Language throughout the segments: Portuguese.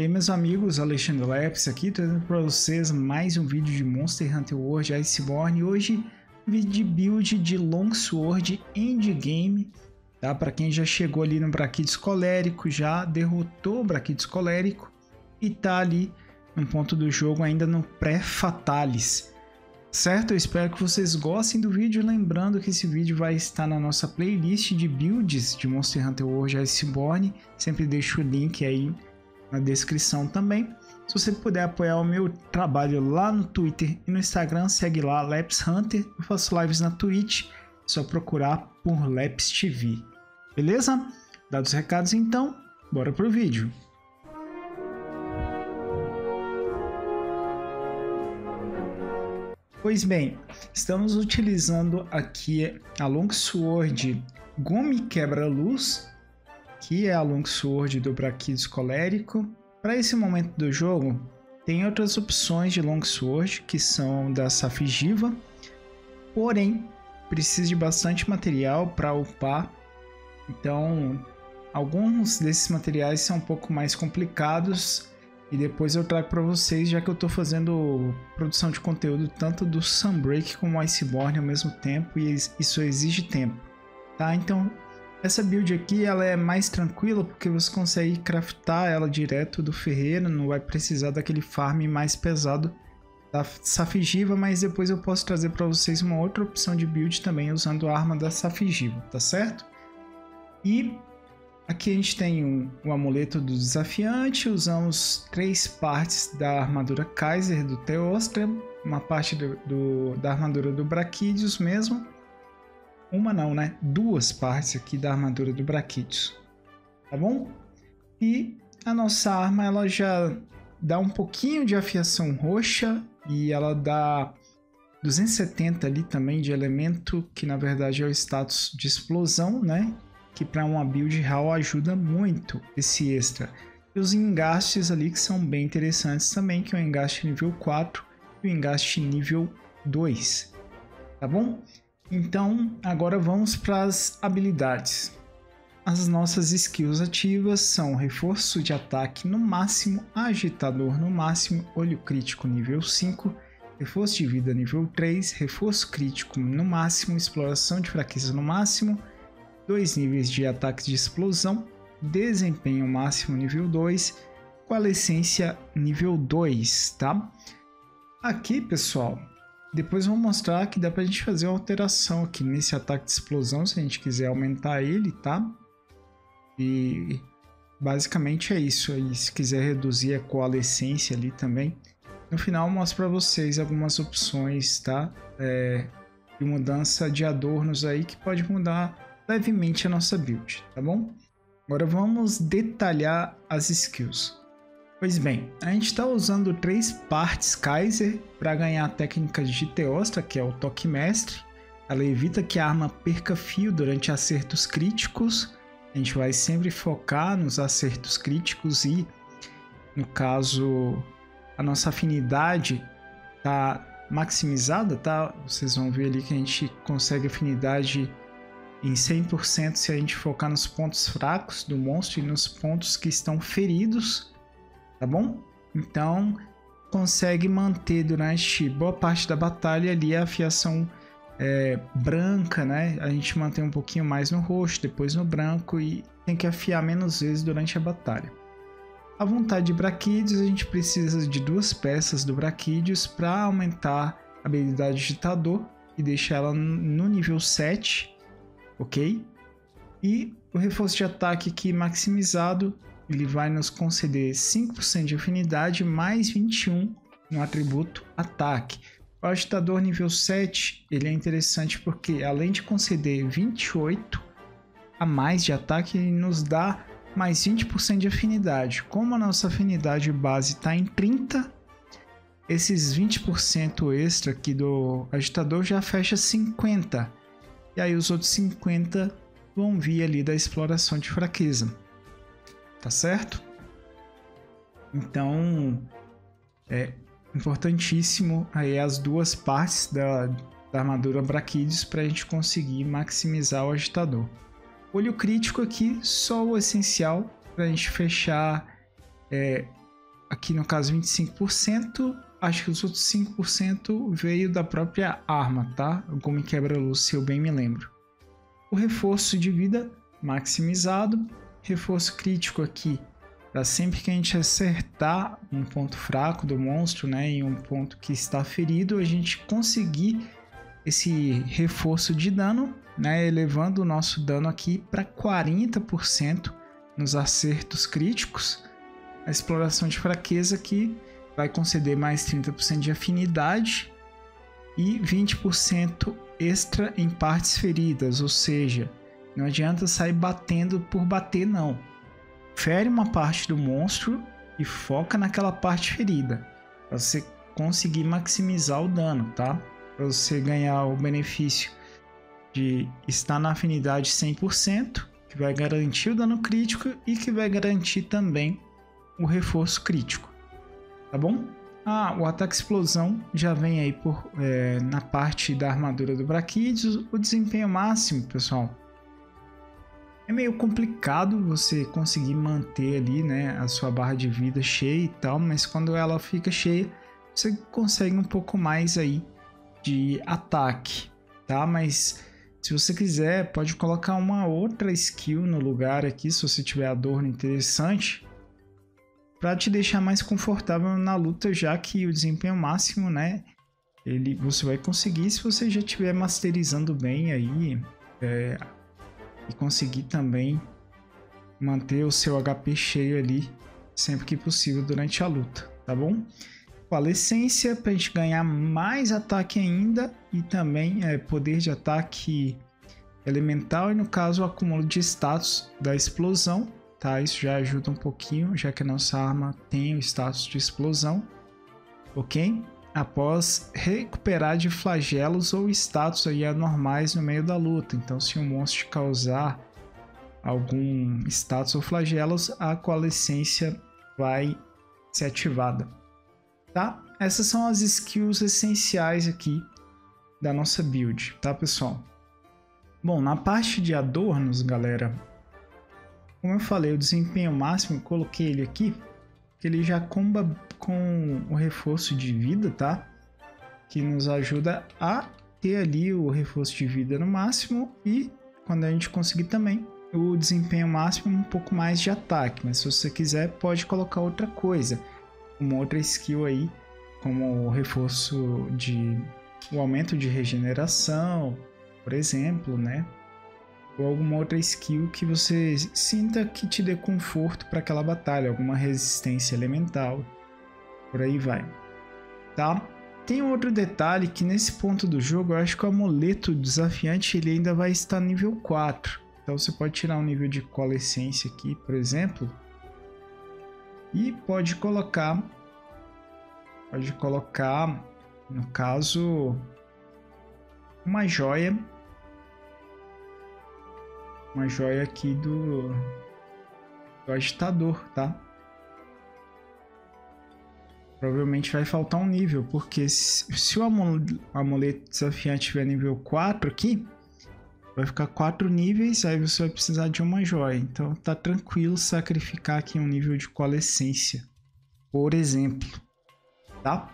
E aí, meus amigos, Alexandre Leps aqui, trazendo para vocês mais um vídeo de Monster Hunter World Iceborne. Hoje, vídeo de build de Long Sword Endgame, tá? Para quem já chegou ali no Brachydios Colérico, já derrotou o Brachydios Colérico e tá ali no ponto do jogo ainda no pré-Fatalis, certo? Eu espero que vocês gostem do vídeo, lembrando que esse vídeo vai estar na nossa playlist de builds de Monster Hunter World Iceborne, sempre deixo o link aí na descrição também. Se você puder apoiar o meu trabalho lá no Twitter e no Instagram, segue lá, LapsHunter. Eu faço lives na Twitch, é só procurar por LapsTV. Beleza? Dados os recados então, bora pro vídeo. Pois bem, estamos utilizando aqui a Long Sword Gumi Quebra-Luz, que é a Long Sword do Brachydios Colérico. Para esse momento do jogo, tem outras opções de Long Sword, que são da Safi'jiiva, porém, precisa de bastante material para upar, então alguns desses materiais são um pouco mais complicados. E depois eu trago para vocês, já que eu estou fazendo produção de conteúdo tanto do Sunbreak como Iceborne ao mesmo tempo, e isso exige tempo, tá? Então, essa build aqui ela é mais tranquila porque você consegue craftar ela direto do ferreiro, não vai precisar daquele farm mais pesado da Safi'jiiva, mas depois eu posso trazer para vocês uma outra opção de build também usando a arma da Safi'jiiva, tá certo? E aqui a gente tem o amuleto do desafiante, usamos 3 partes da armadura Kaiser do Theostra, uma parte da armadura do Brachydios mesmo, duas partes aqui da armadura do Brachydios, tá bom? E a nossa arma ela já dá um pouquinho de afiação roxa e ela dá 270 ali também de elemento, que na verdade é o status de explosão, né? Que para uma build haul ajuda muito esse extra. E os engastes ali que são bem interessantes também, que é o engaste nível 4 e o engaste nível 2, tá bom? Então agora vamos para as habilidades. As nossas skills ativas são reforço de ataque no máximo, agitador no máximo, olho crítico nível 5, reforço de vida nível 3, reforço crítico no máximo, exploração de fraqueza no máximo, 2 níveis de ataques de explosão, desempenho máximo nível 2, coalescência nível 2, tá? Aqui, pessoal, depois vou mostrar que dá pra gente fazer uma alteração aqui nesse ataque de explosão, se a gente quiser aumentar ele, tá? E basicamente é isso aí, se quiser reduzir a coalescência ali também. No final eu mostro pra vocês algumas opções, tá? De mudança de adornos aí, que pode mudar levemente a nossa build, tá bom? Agora vamos detalhar as skills. Pois bem, a gente está usando 3 partes Kaiser para ganhar a técnica de Theostra, que é o Toque Mestre. Ela evita que a arma perca fio durante acertos críticos. A gente vai sempre focar nos acertos críticos e, no caso, a nossa afinidade tá maximizada, tá? Vocês vão ver ali que a gente consegue afinidade em 100% se a gente focar nos pontos fracos do monstro e nos pontos que estão feridos, tá bom? Então consegue manter durante boa parte da batalha ali a afiação branca, né? A gente mantém um pouquinho mais no roxo, depois no branco, e tem que afiar menos vezes durante a batalha. A vontade de Brachydios, a gente precisa de 2 peças do Brachydios para aumentar a habilidade agitador e deixar ela no nível 7. Ok? E o reforço de ataque aqui maximizado, ele vai nos conceder 5% de afinidade mais 21 no atributo ataque. O agitador nível 7, ele é interessante porque além de conceder 28 a mais de ataque, ele nos dá mais 20% de afinidade. Como a nossa afinidade base está em 30, esses 20% extra aqui do agitador já fecha 50%. E aí os outros 50 vão vir ali da exploração de fraqueza, tá certo? Então é importantíssimo aí as 2 partes da armadura Brachydios para a gente conseguir maximizar o agitador. Olho crítico aqui, só o essencial para a gente fechar aqui no caso 25%, acho que os outros 5% veio da própria arma, tá? O Gumi Quebra-Luz, se eu bem me lembro. O reforço de vida maximizado, reforço crítico aqui, para sempre que a gente acertar um ponto fraco do monstro, né, e um ponto que está ferido, a gente conseguir esse reforço de dano, né, elevando o nosso dano aqui para 40% nos acertos críticos. A exploração de fraqueza aqui vai conceder mais 30% de afinidade e 20% extra em partes feridas, ou seja, não adianta sair batendo por bater não. Fere uma parte do monstro e foca naquela parte ferida, para você conseguir maximizar o dano, tá? Para você ganhar o benefício de estar na afinidade 100%, que vai garantir o dano crítico e que vai garantir também o reforço crítico, tá bom? Ah, o ataque explosão já vem aí na parte da armadura do Brachydios. O desempenho máximo, pessoal, é meio complicado você conseguir manter ali, né, a sua barra de vida cheia e tal, mas quando ela fica cheia, você consegue um pouco mais aí de ataque, tá? Mas se você quiser, pode colocar uma outra skill no lugar aqui, se você tiver adorno interessante, para te deixar mais confortável na luta, já que o desempenho máximo, né, você vai conseguir se você já estiver masterizando bem aí, e conseguir também manter o seu HP cheio ali sempre que possível durante a luta, tá bom? Falescência, para a gente ganhar mais ataque ainda, e também poder de ataque elemental, e no caso o acúmulo de status da explosão, tá? Isso já ajuda um pouquinho, já que a nossa arma tem o status de explosão, ok? Após recuperar de flagelos ou status aí anormais no meio da luta. Então, se um monstro te causar algum status ou flagelos, a coalescência vai ser ativada, tá? Essas são as skills essenciais aqui da nossa build, tá, pessoal? Bom, na parte de adornos, galera, como eu falei, o desempenho máximo, eu coloquei ele aqui, que ele já comba com o reforço de vida, tá? Que nos ajuda a ter ali o reforço de vida no máximo, e quando a gente conseguir também o desempenho máximo, um pouco mais de ataque. Mas se você quiser, pode colocar outra coisa, uma outra skill aí, como o reforço de... o aumento de regeneração, por exemplo, né? Ou alguma outra skill que você sinta que te dê conforto para aquela batalha, alguma resistência elemental, por aí vai, tá? Tem outro detalhe que nesse ponto do jogo eu acho que o amuleto desafiante ele ainda vai estar nível 4, então você pode tirar um nível de coalescência aqui, por exemplo, e pode colocar no caso uma joia. Uma joia aqui do agitador, tá? Provavelmente vai faltar um nível, porque se o amuleto desafiante tiver nível 4 aqui, vai ficar 4 níveis, aí você vai precisar de uma joia. Então tá tranquilo sacrificar aqui um nível de coalescência, por exemplo, tá?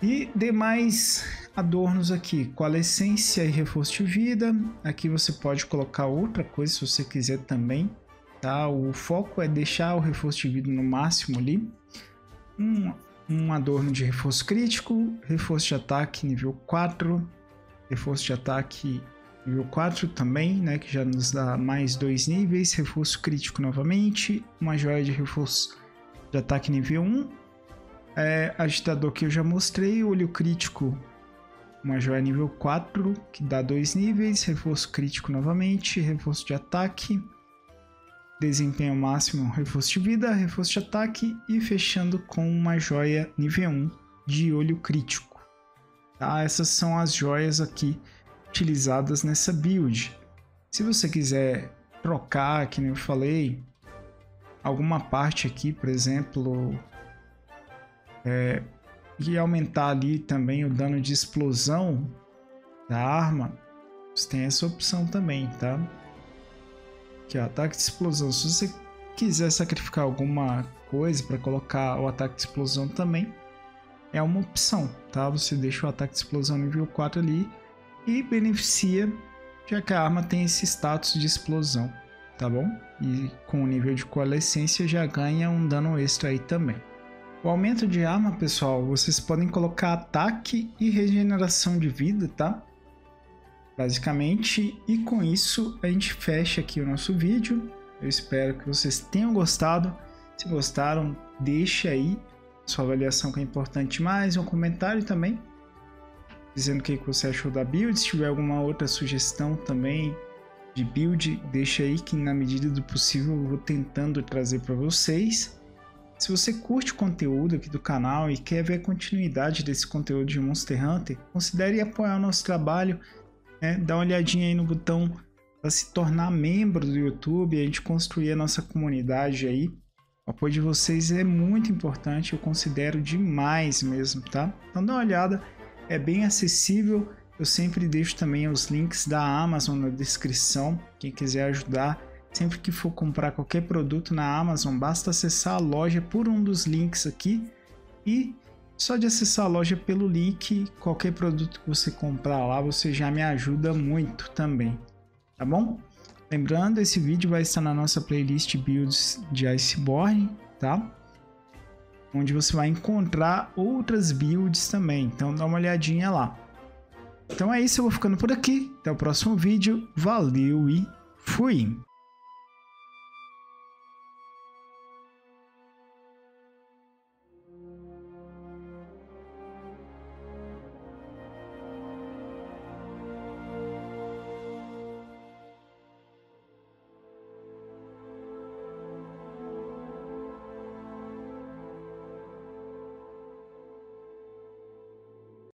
E demais adornos aqui, coalescência e reforço de vida. Aqui você pode colocar outra coisa se você quiser também, tá? O foco é deixar o reforço de vida no máximo ali. Um adorno de reforço crítico, reforço de ataque nível 4, reforço de ataque nível 4 também, né? Que já nos dá mais 2 níveis, reforço crítico novamente, uma joia de reforço de ataque nível 1. Agitador que eu já mostrei, olho crítico, uma joia nível 4 que dá 2 níveis, reforço crítico novamente, reforço de ataque, desempenho máximo, reforço de vida, reforço de ataque, e fechando com uma joia nível 1 de olho crítico, tá? Essas são as joias aqui utilizadas nessa build. Se você quiser trocar, que nem eu falei, alguma parte aqui, por exemplo, e aumentar ali também o dano de explosão da arma, você tem essa opção também, tá? Aqui, ó, ataque de explosão. Se você quiser sacrificar alguma coisa para colocar o ataque de explosão também, é uma opção, tá? Você deixa o ataque de explosão nível 4 ali e beneficia, já que a arma tem esse status de explosão, tá bom? E com o nível de coalescência já ganha um dano extra aí também. O aumento de arma, pessoal, vocês podem colocar ataque e regeneração de vida, tá? Basicamente, e com isso a gente fecha aqui o nosso vídeo. Eu espero que vocês tenham gostado. Se gostaram, deixe aí sua avaliação, que é importante, mais um comentário também, dizendo o que você achou da build. Se tiver alguma outra sugestão também de build, deixa aí que na medida do possível eu vou tentando trazer para vocês. Se você curte o conteúdo aqui do canal e quer ver a continuidade desse conteúdo de Monster Hunter, considere apoiar o nosso trabalho, né? Dá uma olhadinha aí no botão para se tornar membro do YouTube e a gente construir a nossa comunidade aí. O apoio de vocês é muito importante, eu considero demais mesmo, tá? Então dá uma olhada, é bem acessível. Eu sempre deixo também os links da Amazon na descrição, quem quiser ajudar. Sempre que for comprar qualquer produto na Amazon, basta acessar a loja por um dos links aqui, e só de acessar a loja pelo link, qualquer produto que você comprar lá, você já me ajuda muito também, tá bom? Lembrando, esse vídeo vai estar na nossa playlist Builds de Iceborne, tá? Onde você vai encontrar outras builds também, então dá uma olhadinha lá. Então é isso, eu vou ficando por aqui, até o próximo vídeo, valeu e fui!